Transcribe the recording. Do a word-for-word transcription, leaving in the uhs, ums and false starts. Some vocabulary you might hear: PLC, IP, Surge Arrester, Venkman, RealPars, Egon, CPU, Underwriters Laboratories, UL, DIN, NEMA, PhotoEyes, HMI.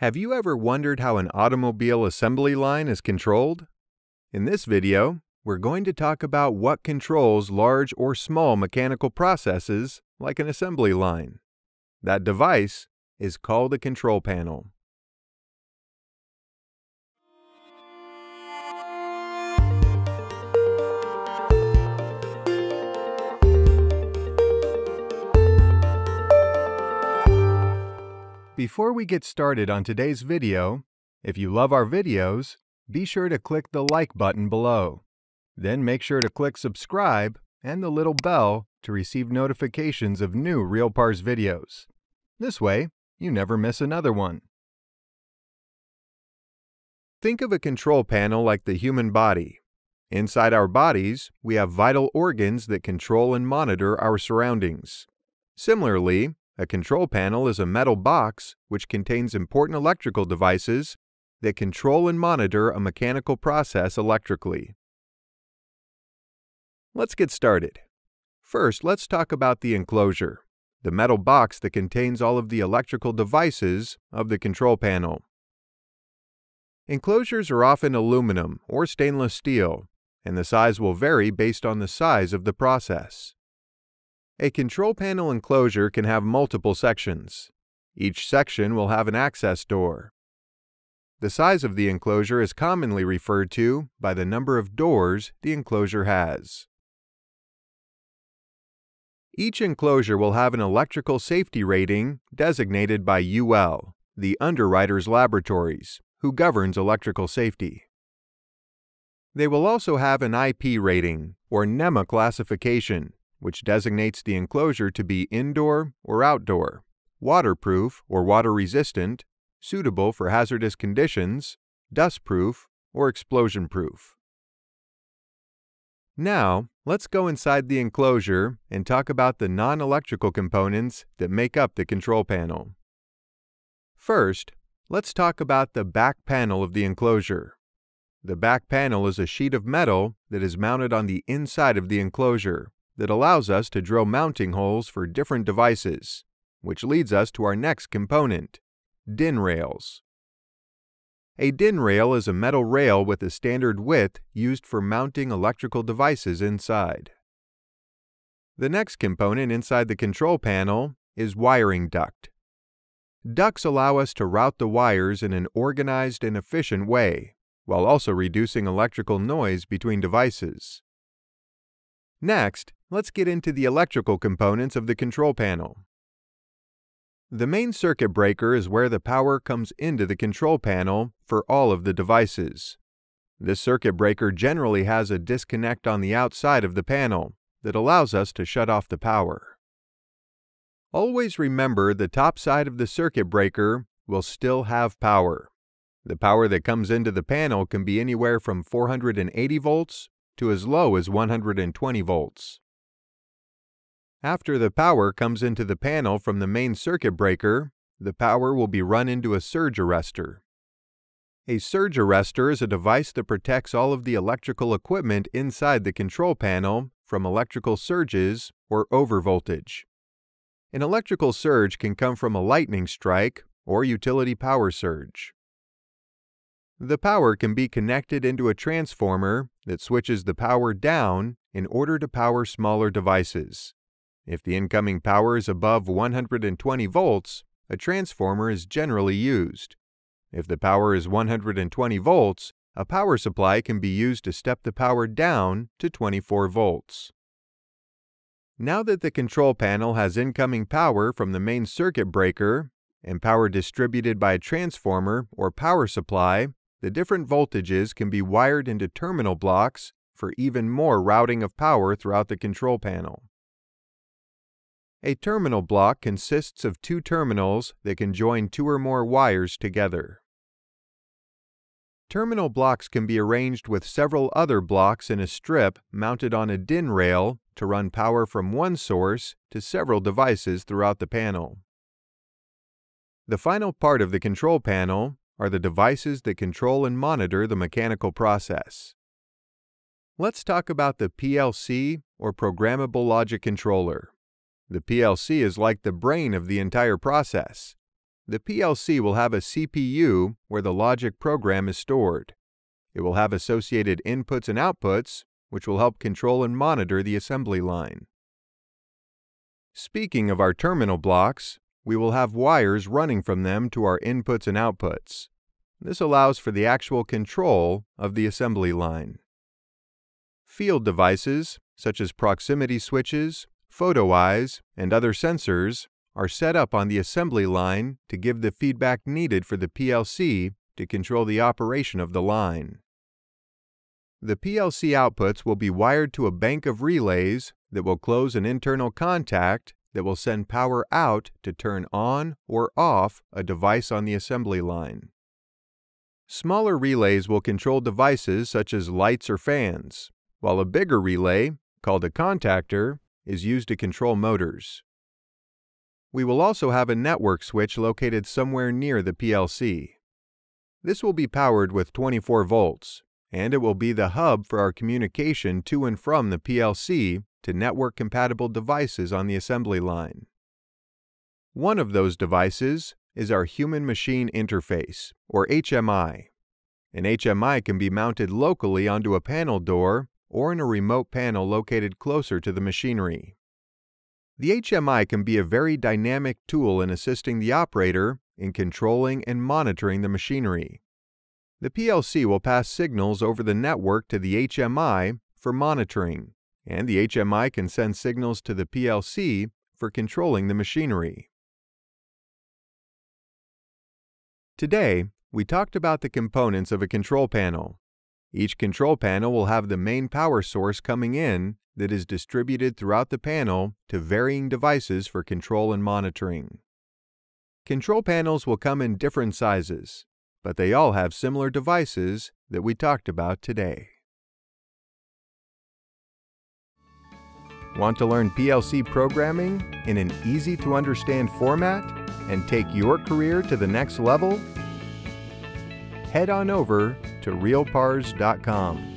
Have you ever wondered how an automobile assembly line is controlled? In this video, we're going to talk about what controls large or small mechanical processes like an assembly line. That device is called a control panel. Before we get started on today's video, if you love our videos, be sure to click the like button below. Then make sure to click subscribe and the little bell to receive notifications of new RealPars videos. This way, you never miss another one. Think of a control panel like the human body. Inside our bodies, we have vital organs that control and monitor our surroundings. Similarly, a control panel is a metal box which contains important electrical devices that control and monitor a mechanical process electrically. Let's get started. First, let's talk about the enclosure, the metal box that contains all of the electrical devices of the control panel. Enclosures are often aluminum or stainless steel, and the size will vary based on the size of the process. A control panel enclosure can have multiple sections. Each section will have an access door. The size of the enclosure is commonly referred to by the number of doors the enclosure has. Each enclosure will have an electrical safety rating designated by U L, the Underwriters Laboratories, who governs electrical safety. They will also have an I P rating, or NEMA classification, which designates the enclosure to be indoor or outdoor, waterproof or water-resistant, suitable for hazardous conditions, dustproof or explosion-proof. Now, let's go inside the enclosure and talk about the non-electrical components that make up the control panel. First, let's talk about the back panel of the enclosure. The back panel is a sheet of metal that is mounted on the inside of the enclosure, that allows us to drill mounting holes for different devices, which leads us to our next component, DIN rails. A DIN rail is a metal rail with a standard width used for mounting electrical devices inside. The next component inside the control panel is wiring duct. Ducts allow us to route the wires in an organized and efficient way, while also reducing electrical noise between devices. Next, let's get into the electrical components of the control panel. The main circuit breaker is where the power comes into the control panel for all of the devices. This circuit breaker generally has a disconnect on the outside of the panel that allows us to shut off the power. Always remember the top side of the circuit breaker will still have power. The power that comes into the panel can be anywhere from four hundred eighty volts to as low as one hundred twenty volts. After the power comes into the panel from the main circuit breaker, the power will be run into a surge arrestor. A surge arrestor is a device that protects all of the electrical equipment inside the control panel from electrical surges or overvoltage. An electrical surge can come from a lightning strike or utility power surge. The power can be connected into a transformer that switches the power down in order to power smaller devices. If the incoming power is above one hundred twenty volts, a transformer is generally used. If the power is one hundred twenty volts, a power supply can be used to step the power down to twenty-four volts. Now that the control panel has incoming power from the main circuit breaker and power distributed by a transformer or power supply, the different voltages can be wired into terminal blocks for even more routing of power throughout the control panel. A terminal block consists of two terminals that can join two or more wires together. Terminal blocks can be arranged with several other blocks in a strip mounted on a DIN rail to run power from one source to several devices throughout the panel. The final part of the control panel are the devices that control and monitor the mechanical process. Let's talk about the P L C, or Programmable Logic Controller. The P L C is like the brain of the entire process. The P L C will have a C P U where the logic program is stored. It will have associated inputs and outputs, which will help control and monitor the assembly line. Speaking of our terminal blocks, we will have wires running from them to our inputs and outputs. This allows for the actual control of the assembly line. Field devices, such as proximity switches, PhotoEyes, and other sensors, are set up on the assembly line to give the feedback needed for the P L C to control the operation of the line. The P L C outputs will be wired to a bank of relays that will close an internal contact that will send power out to turn on or off a device on the assembly line. Smaller relays will control devices such as lights or fans, while a bigger relay, called a contactor, is used to control motors. We will also have a network switch located somewhere near the P L C. This will be powered with twenty-four volts, and it will be the hub for our communication to and from the P L C to network-compatible devices on the assembly line. One of those devices is our human-machine interface, or H M I. An H M I can be mounted locally onto a panel door or in a remote panel located closer to the machinery. The H M I can be a very dynamic tool in assisting the operator in controlling and monitoring the machinery. The P L C will pass signals over the network to the H M I for monitoring, and the H M I can send signals to the P L C for controlling the machinery. Today, we talked about the components of a control panel. Each control panel will have the main power source coming in that is distributed throughout the panel to varying devices for control and monitoring. Control panels will come in different sizes, but they all have similar devices that we talked about today. Want to learn P L C programming in an easy-to-understand format and take your career to the next level? Head on over to RealPars dot com.